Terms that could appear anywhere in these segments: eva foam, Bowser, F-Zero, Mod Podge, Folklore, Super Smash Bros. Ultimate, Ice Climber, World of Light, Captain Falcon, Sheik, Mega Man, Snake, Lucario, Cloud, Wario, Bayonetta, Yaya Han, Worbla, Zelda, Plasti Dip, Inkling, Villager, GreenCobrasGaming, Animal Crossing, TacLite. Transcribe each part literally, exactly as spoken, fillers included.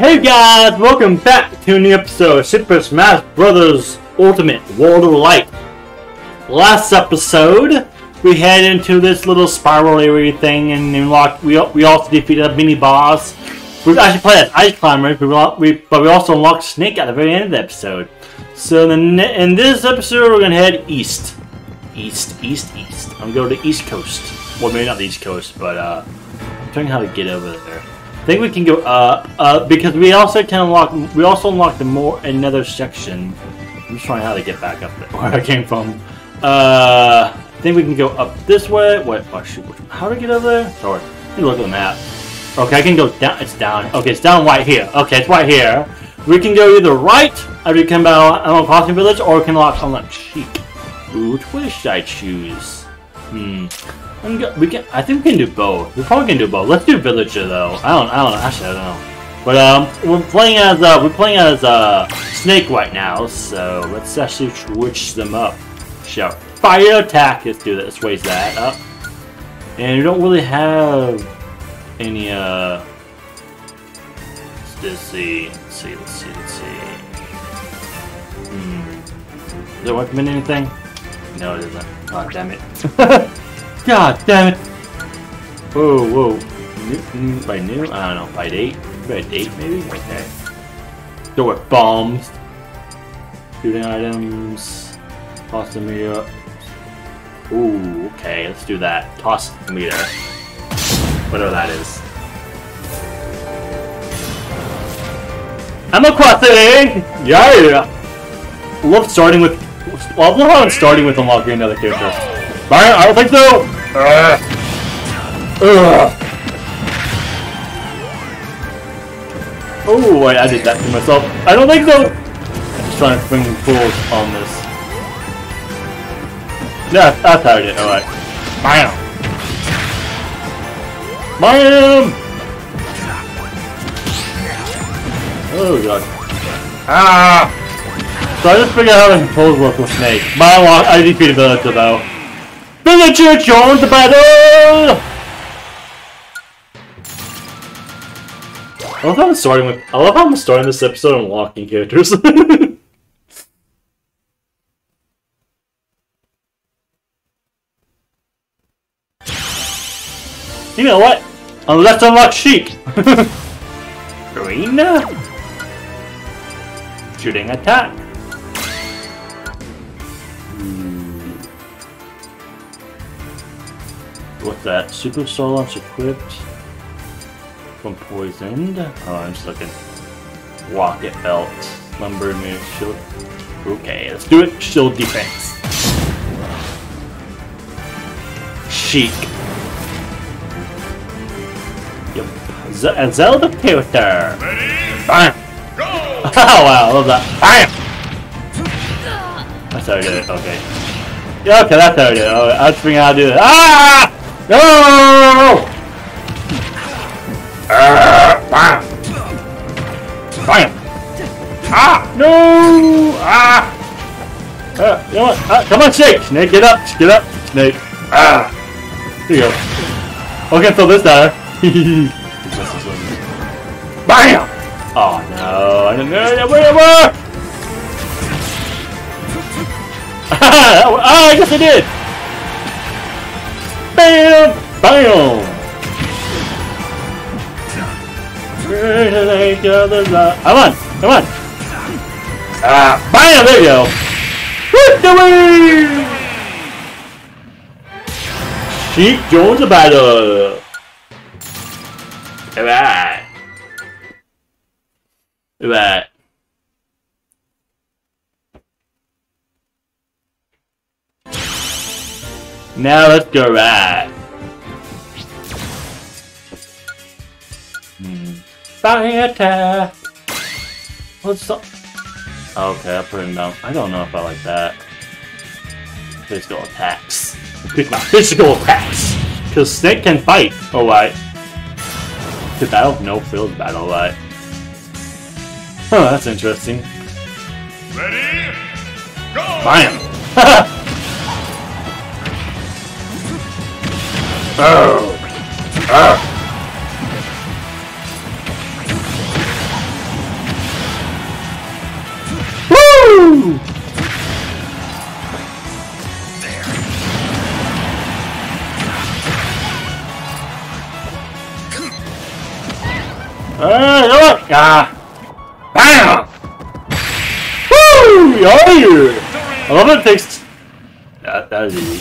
Hey guys, welcome back to a new episode of Super Smash Bros. Ultimate, World of Light. Last episode, we head into this little spiral area thing and unlocked, we, we also defeated a mini boss. We actually played as Ice Climber, but we also unlocked Snake at the very end of the episode. So then in this episode, we're going to head east. East, east, east. I'm going to go to the East Coast. Well, maybe not the East Coast, but uh, I'm trying how to get over there. I think we can go uh uh because we also can unlock we also unlock the more another section. I'm just trying how to get back up there where I came from. Uh, I think we can go up this way. What? Oh shoot! How do we get over there? Sorry. Let me look at the map. Okay, I can go down. It's down. Okay, it's down right here. Okay, it's right here. We can go either right as we come by Animal Crossing Village, or we can unlock unlock Sheik. Ooh, which way should I choose? Hmm. Go, we can. I think we can do both. We probably can do both. Let's do Villager though. I don't. I don't. Actually, I don't know. But um, we're playing as uh, we're playing as uh, Snake right now. So let's actually switch them up. Shout fire attack. Let's do that. Let's raise that up. And we don't really have any uh. Let's see. Let's see. Let's see. Let's see. Hmm. Does it recommend anything? No, it doesn't. Oh damn it. God damn it! Whoa, whoa. By new? I don't know. By eight? By eight, maybe? Okay. Throw it bombs. Shooting items. Toss the meter. Ooh, okay. Let's do that. Toss the meter. Whatever that is. Animal Crossing! Yeah! I love starting with. Well, I love how I'm starting with unlocking another character. Byron, I don't think so! Uh, uh. Oh, wait, I did that to myself. I don't think so! I'm just trying to bring fools on this. Yeah, that's how I did it, alright. Bam! Bam! Oh god. Ah! So I just figured out how to control local Snake. My lock, I defeated Villager though. Villager, join the battle! I love how I'm starting with. I love how I'm starting this episode unlocking characters. You know what? Let's unlock Sheik. Green shooting attack. What's that? Super Soul Launch equipped from Poisoned. Oh, I'm just looking. Rocket Belt. Slumber Move Shield. Okay, let's do it. Shield Defense. Sheik. Yep. Z a Zelda character. Ready? Bam! Go! Oh, wow, I love that. Bam! That's how I did it. Okay. Yeah, okay, that's how I did it. Right, I was figuring out how to do this. Ah! No! Uh, bam! Bam! Ah! No! Ah! Uh, you know what? Ah, come on, Snake! Snake, get up! Get up! Snake! Ah! Here you go. Okay, so this time. Bam! Oh no! I didn't know where were! Ah! I guess I did! Bam! Bam! Come on! Come on! Ah! Bam! There you go! Shoot the wing! Sheik joins the battle! Alright! Alright! Now let's go right. Hmm. Fire attack. What's up? Okay, I put him down. I don't know if I like that. Physical attacks. Pick my physical attacks. Cause Snake can fight. All right. The battle, no field battle. All right. Huh, that's interesting. Ready? Go! Bam! Oh! Ah! Ooh! Hey, look! Ah! Bam! Woo! Yeah! I love that it takes... That, that is easy.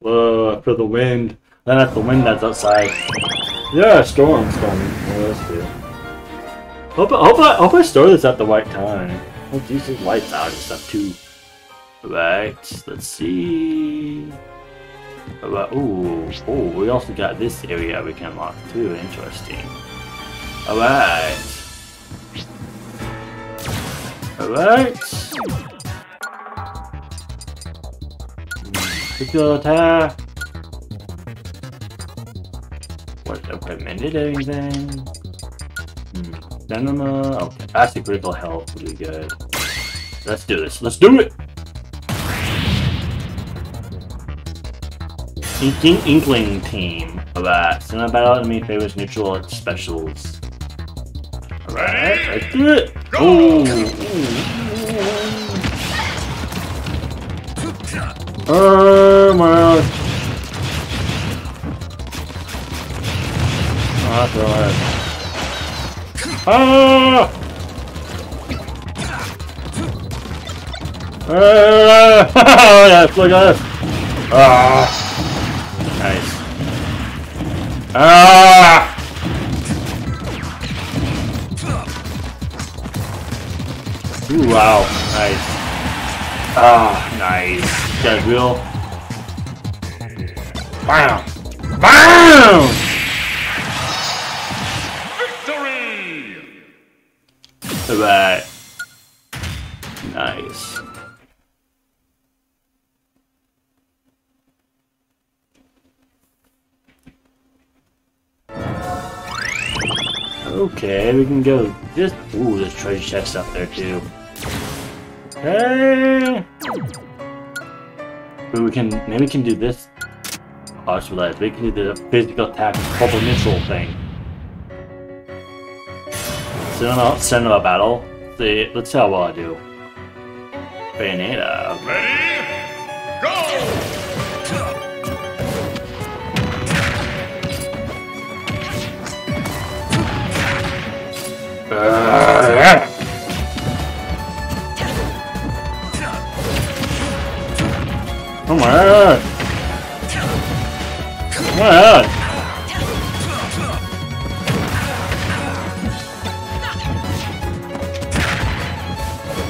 Whoa, for the wind. Then that's the wind that's outside. Yeah, storm's coming. Oh, that's good. Hope I, hope, I, hope I store this at the right time. Oh, geez, there's lights out and stuff too. Right, let's see. About, ooh, oh, we also got this area we can lock too. Interesting. Alright. Alright. Particular attack. What equipment did anything? Cinema. Okay, that's the critical health. Really good. Let's do this. Let's do it. Inkling, Inkling team. Alright. Cinema battle enemy favors neutral and specials. Alright. Let's do it. Ooh. Ooh. Oh my God. That's alright. Ah! Oh, yes, look at this! Ah! Nice. Ah! Ooh, wow, nice. Ah, nice. That's real. Bam! Bam! Alright. Nice. Okay, we can go just ooh, there's treasure chests up there too. Hey, but we can maybe we can do this. Oh, I just realized we can do the physical attack proper neutral thing. Cinema, cinema battle. See, let's see how well I do. Bayonetta. Ready? Go! Uh, yeah. Oh my God! Oh my God!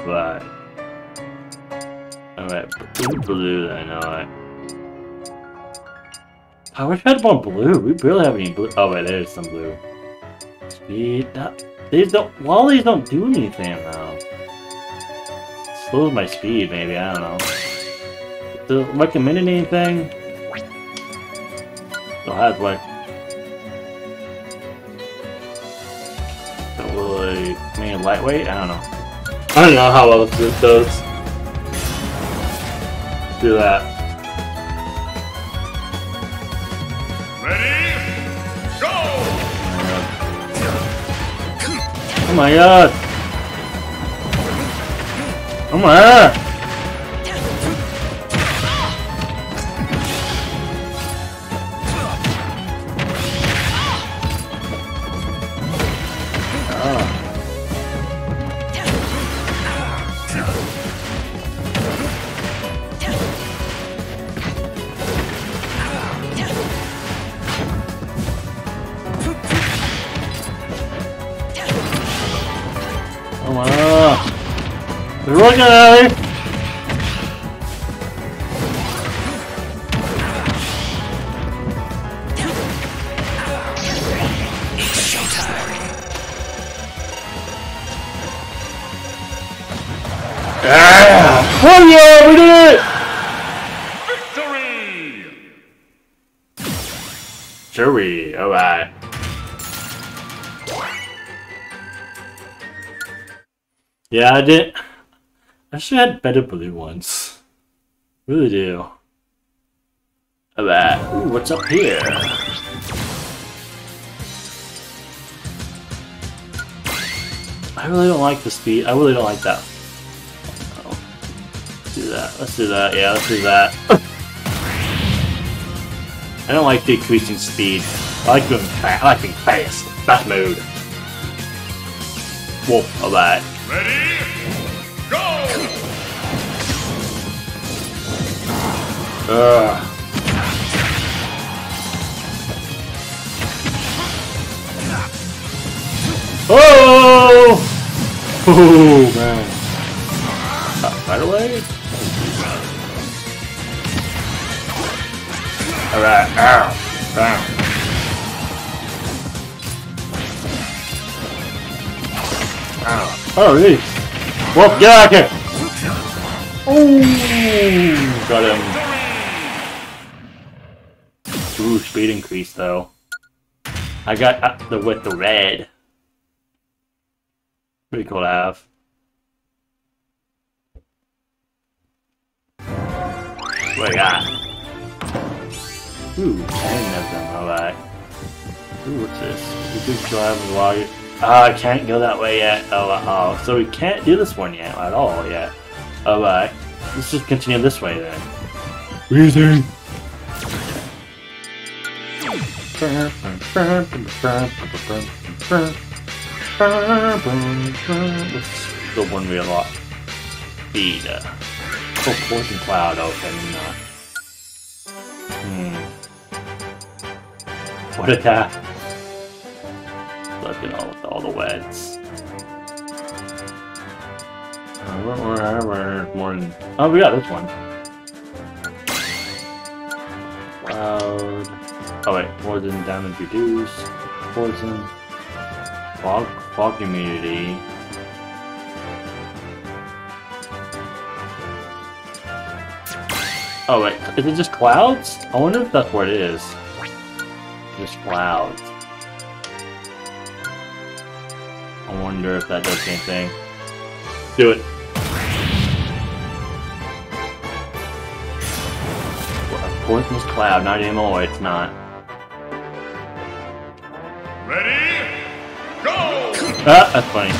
Right. Alright, blue then, alright. I wish I had one blue. We barely have any blue. Oh, wait, there's some blue. Speed. That, these don't. Wallies don't do anything, though. Slows my speed, maybe. I don't know. Does it recommend anything? Still has, like. Don't really. I mean, lightweight? I don't know. I don't know how else it does. Do that. Ready? Go! Oh my God! Oh my God! Look at it! Oh yeah, we did it! Victory! Victory, alright. Yeah, I did. I should have had better blue ones. Really do. Alright, ooh, what's up here? I really don't like the speed. I really don't like that. Oh. Let's do that. Let's do that. Yeah, let's do that. I don't like decreasing speed. I like going fast. I like being fast. Fast mode. Whoa, alright. Ready? Go! Ugh. Oh! Oh man! Uh, right away. All right. Ow. Ow. Ow. Oh, really? Well, get out of here! Oh, got him. Ooh, speed increase though. I got up the with the red. Pretty cool to have. What do we got? Ooh, ten of them, alright. Ooh, what's this? We could drive and log. Ah, I can't go that way yet. Oh, uh oh. So we can't do this one yet, at all yet. Alright. Let's just continue this way then. Reason! What's the one we unlock? Speed. Uh, oh, Poison Cloud open. Uh, hmm. What attack? Look at all with all the weds. Oh, we got this one. Cloud. Oh, wait. Poison damage reduced. Poison. Fog, fog immunity. Oh wait, is it just clouds? I wonder if that's what it is. Just clouds. I wonder if that does anything. Do it. Well, of course it's cloud, not anymore, it's not. Ready? Ah, that's funny.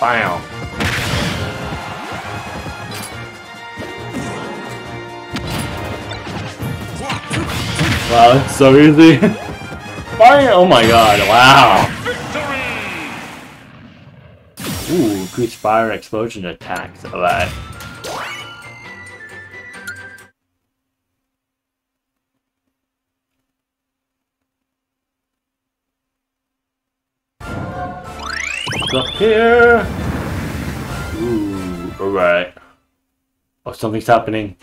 Wow. Wow, that's so easy. Fire! Oh my god, wow. Victory! Ooh, increased fire explosion attacks. Alright. Up here. Ooh, alright. Oh, something's happening.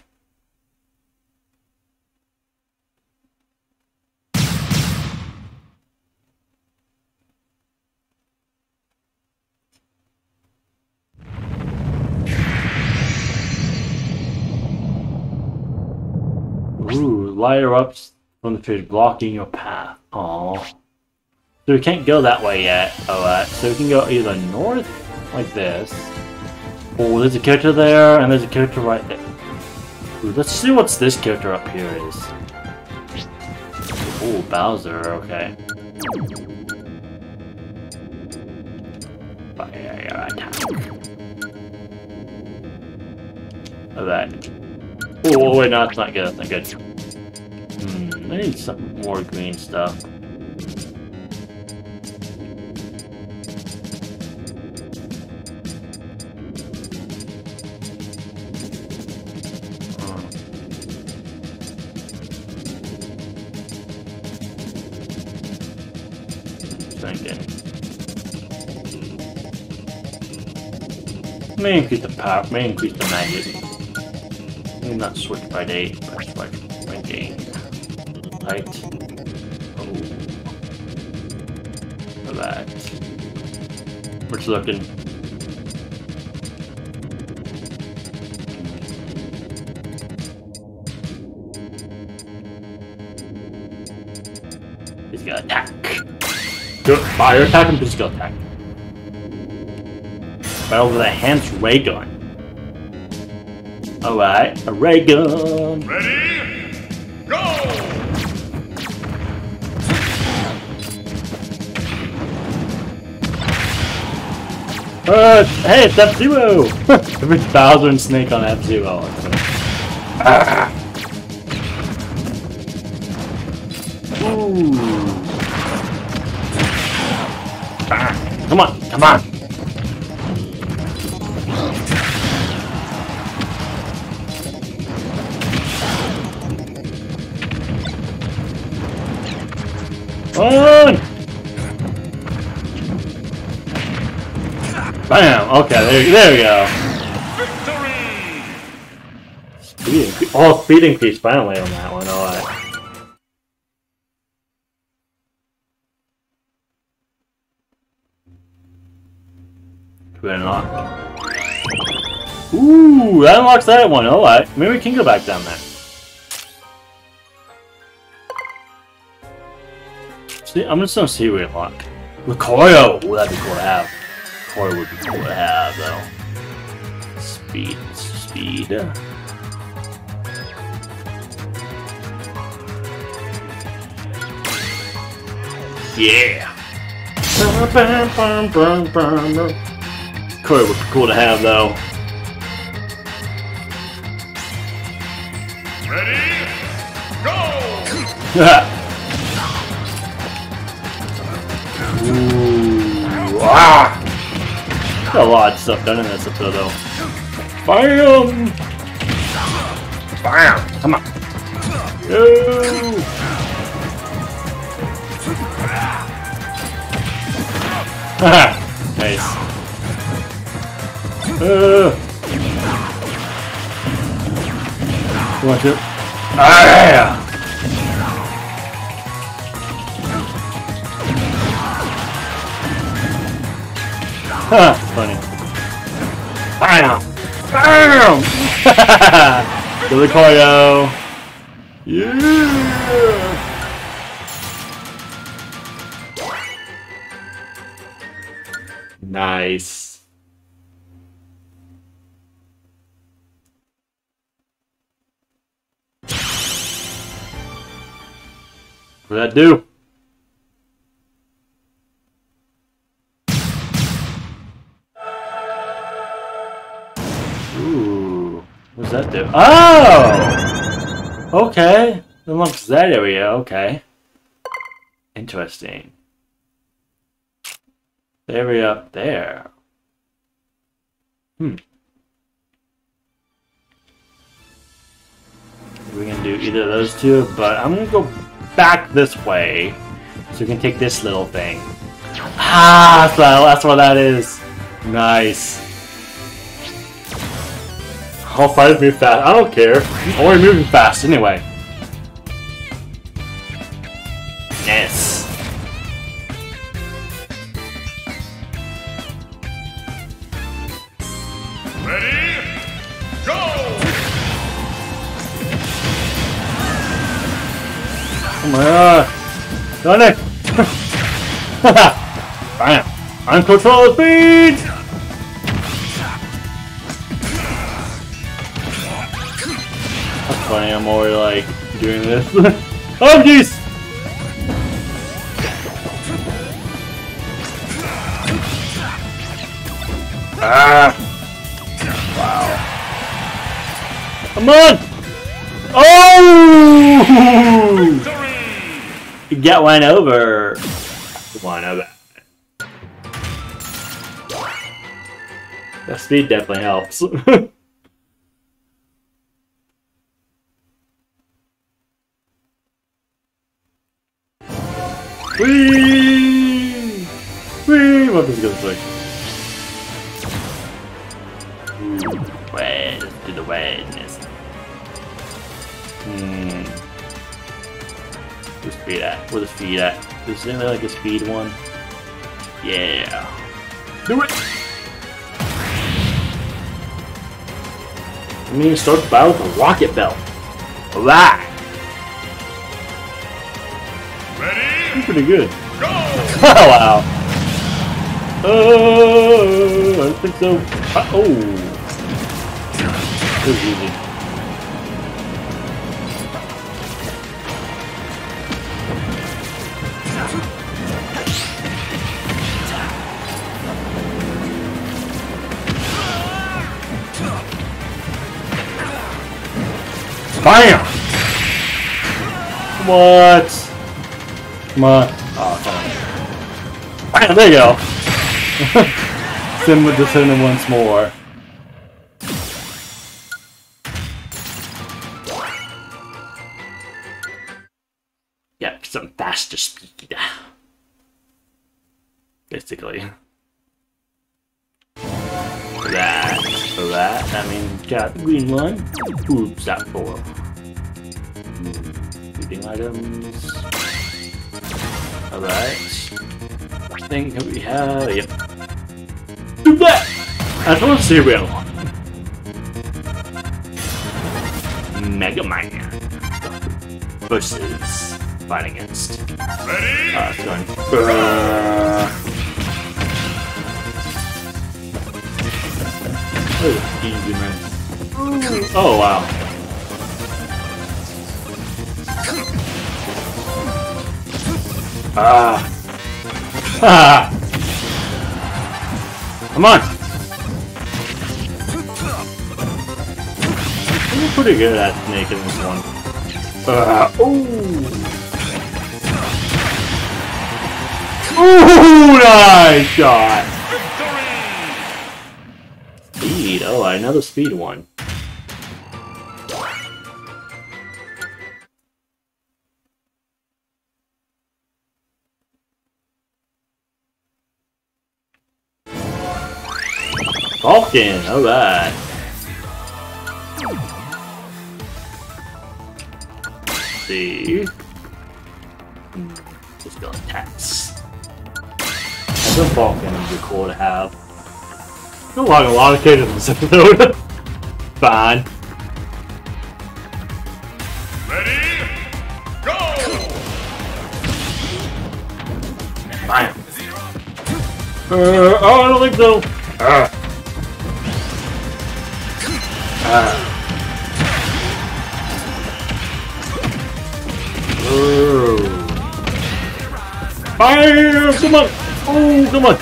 Ooh, lighter ups from the fish blocking your path. Aww. So we can't go that way yet. Alright, so we can go either north, like this. Oh, there's a character there, and there's a character right there. Ooh, let's see what's this character up here is. Oh, Bowser, okay. Fire attack. Alright. Oh, wait, no, it's not good, it's not good. Hmm, I need some more green stuff. May increase the power, may increase the magic. May not switch by day, but switch by day. Light. Oh. Relax. We're just looking. He's gonna attack. Do it fire attack and physical attack. Battle with a hand ray gun. Alright, a ray gun. Ready? Go! Uh, hey, it's F-Zero! It's Bowser and Snake on F-Zero. Ah. Ooh. Ah. Come on, come on! On! Bam! Okay, there, there we go. Victory! Speed increase. Oh, speed increase finally on that one. All right. Good unlock. Ooh, that unlocks that one. All right, maybe we can go back down there. See, I'm just gonna see what we unlock. Lucario! Ooh, that'd be cool to have. Lucario would be cool to have, though. Speed, speed. Yeah! Lucario would be cool to have, though. Ready? Go! Ah! Got a lot of stuff done in this episode, though. Bam! Bam! Come on! Yo! Haha! Nice. Uh. Watch it. Ah! Huh, funny. Bam! Bam! To the Lucario! Yeah! Nice. What'd that do? That do? Oh! Okay. Unlocks that area, okay. Interesting. The area up there. Hmm. We can do either of those two, but I'm gonna go back this way. So we can take this little thing. Ah! So that's what that is. Nice. I'll fight move fast. I don't care. I'm already moving fast anyway. Yes. Ready? Go! Oh my god. Done it! Bam! Uncontrolled speed! I'm already like doing this. Oh jeez! Ah! Wow! Come on! Oh! You got one over. Come on over. That speed definitely helps. Wee! Wee! What is this like? Where to the wilderness? Hmm. Where's the speed at? Where's the speed at? Is there like a speed one? Yeah. Do it! I'm gonna start the battle with a rocket belt. Alright! Ready? That's pretty good. Go! Wow! Oh, I don't think so. Uh oh! It was easy. BAM! What? Come on. Oh, come on. BAM! There you go! Send with the cinnamon once more. Yeah, some faster speed. Basically. That. For that, that means got the green one. Oops, that four. Shooting items. Alright. I think we have. Yep. Do that! I thought it's cereal. Mega Man. Versus. Fight against. Ready? Uh, it's going for, uh... Oh, easy, man. Oh, wow. Ah. Ah. Come on. I'm pretty good at Snake in this one. Uh, oh. Ooh, nice shot. Oh, another speed one. Falcon, alright. See. Just got attacks. That's a Falcon would be cool to have. Still like a lot of cases in this episode. Fine. Ready? Go! Bam! Uh, oh, I don't think so! Uh. Uh. Fire! Come on! Oh, come on!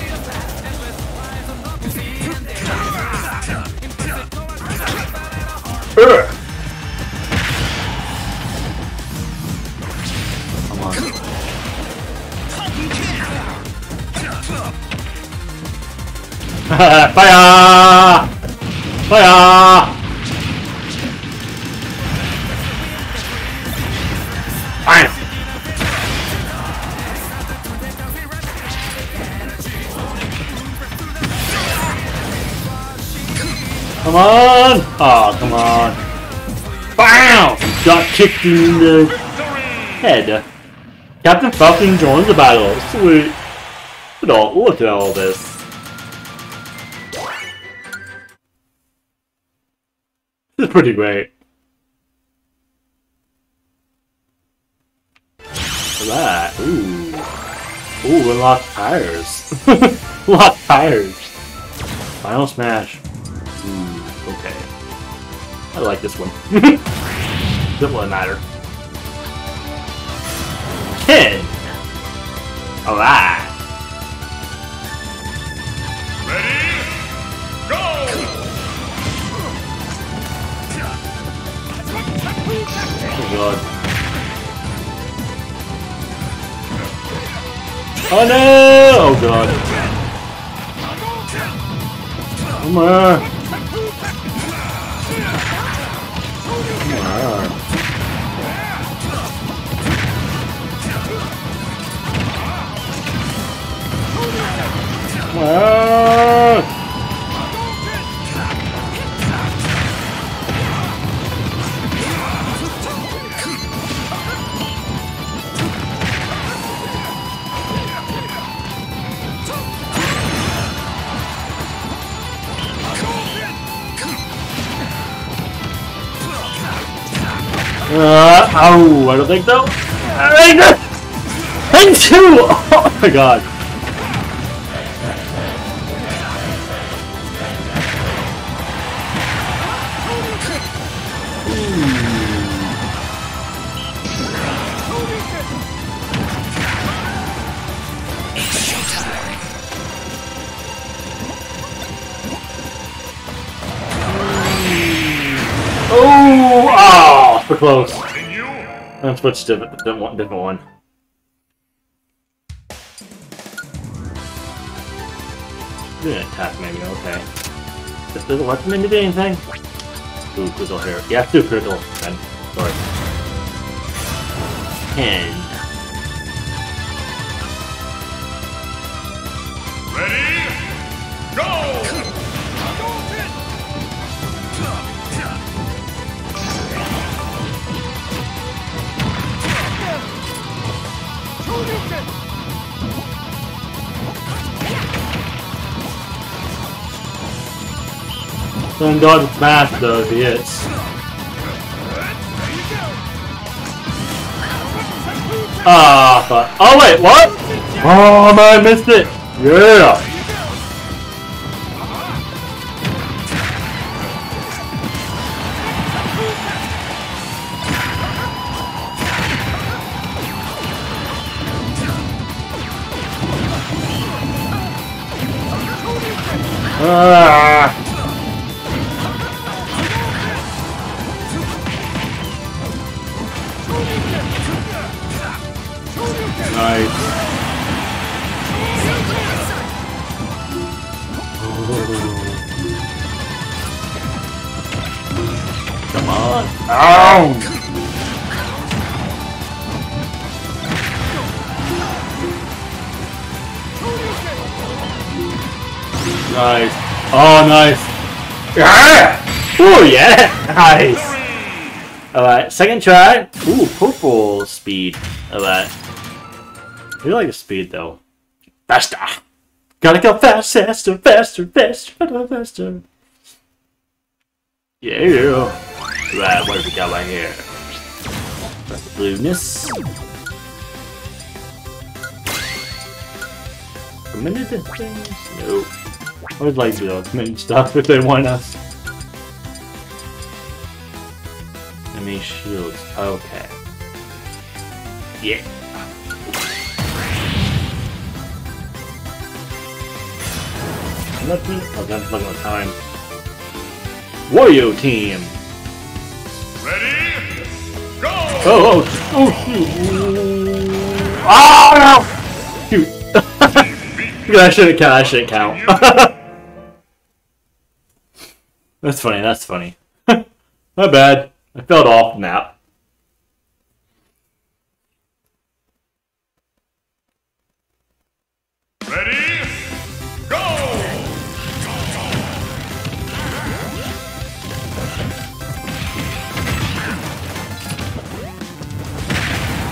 Fire! Fire! Fire! Come on! Oh, come on! Bam! Got kicked in the head. Captain Falcon joins the battle. Sweet. Look at all this. It's pretty great. Alright, ooh. Ooh, unlocked tires. Locked tires. Final smash. Ooh, okay. I like this one. Doesn't really matter. ten! Alright. God. Oh no! Oh god. Come on. Come on. Come on. Uh, ow, I don't think so. And two! Oh my god. Close. Let's switch to a different one. Do an attack menu, okay. This doesn't let them into doing anything. Ooh, critical here. Yeah, two critical. Ten. Sorry. Ten. Ready? Go! Then dodge with smash though if he hits. Ah, fuck. Oh wait, what? Oh man, I missed it. Yeah. Ah. Nice. Oh, nice. Yeah! Oh, yeah! Nice! Alright, second try. Ooh, purple speed. Alright. I do like the speed, though. Faster! Gotta go faster, faster, faster, faster, faster. Yeah! Right, what have we got right here? That's the blueness. Recommended things? Nope. I would like to do those main stuff if they want us. I mean shields, okay. Yeah. Nothing? Oh, that's not gonna time. Wario team! Ready? Go! Oh, oh, oh, shoot! Ah, no! Shoot! I shouldn't count, I shouldn't count. That's funny, that's funny. My bad. I fell off the map. Ready? Go!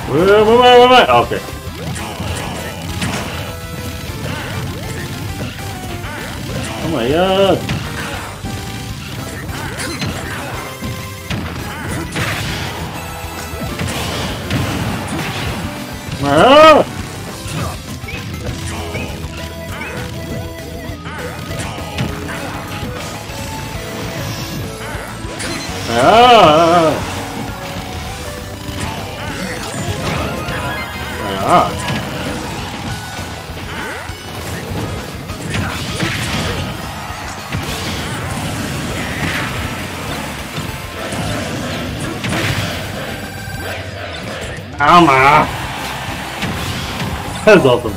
Where, where, where, where? Okay. Oh my god. Ah! Ah! Ah! Oh my! That was awesome.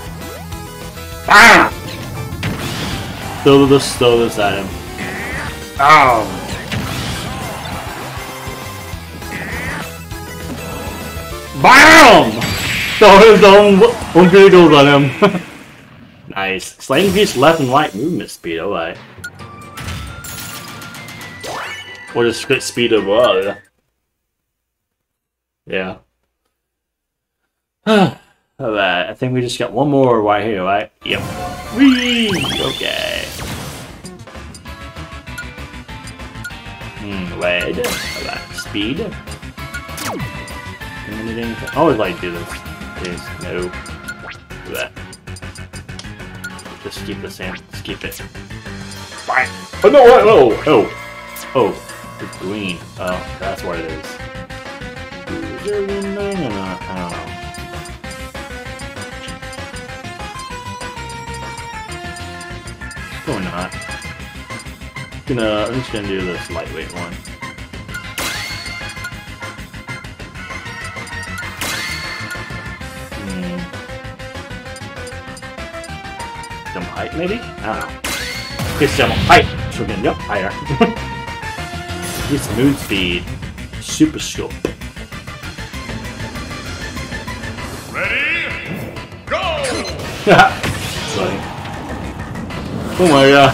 Ah! Throw this, throw this at him. Ow! BAM! Throw his own one googles on him. Nice. Slaying beast left and right movement speed, alright. What is split speed of what? Yeah. Alright, I think we just got one more right here, right? Yep. Whee! Okay. Hmm, red. Alright, speed. Anything? I always like to do this. Please, no. Do that. Just keep this in. Just keep it. Bye! Oh no! Oh! Oh! Oh! It's green. Oh, that's what it is. Is there green or not? I don't know. Or not. I'm, gonna, I'm just gonna do this lightweight one. Hmm. Jump height, maybe? I don't know. Just jump height! So we're gonna jump higher. This moon speed. Super scope. Ready? Go! Haha! Oh my god.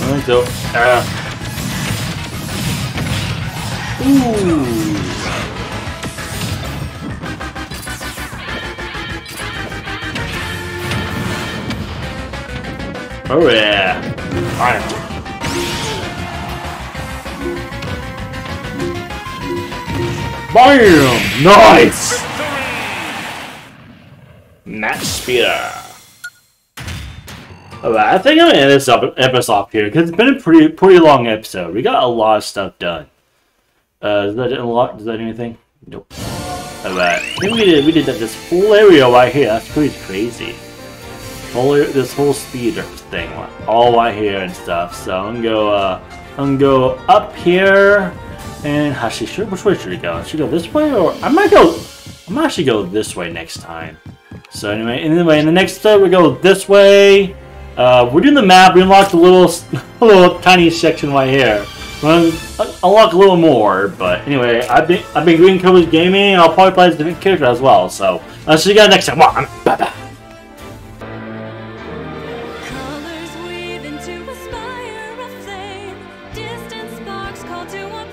Alright, so. Ah. Ooh. Oh yeah. Fire. Bam! Nice! Match Speeder. Alright, I think I'm gonna end this up, episode off here because it's been a pretty pretty long episode. We got a lot of stuff done. Uh, does that do a lot? Does that do anything? Nope. Alright, I think we did we did that this whole area right here. That's pretty crazy. Whole this whole speeder thing, all right here and stuff. So I'm gonna go uh, I'm gonna go up here and Hashi. Which way should we go? Should we go this way or I might go? I might actually go this way next time. So anyway, anyway, in the next step we go this way. Uh, we're doing the map. We unlocked a little, a little tiny section right here. We'll unlock a little more. But anyway, I've been, I've been GreenCobrasGaming, and I'll probably play as a different character as well. So I'll see you guys next time. Bye bye. Colors weave into a spire of flame. Distant sparks call to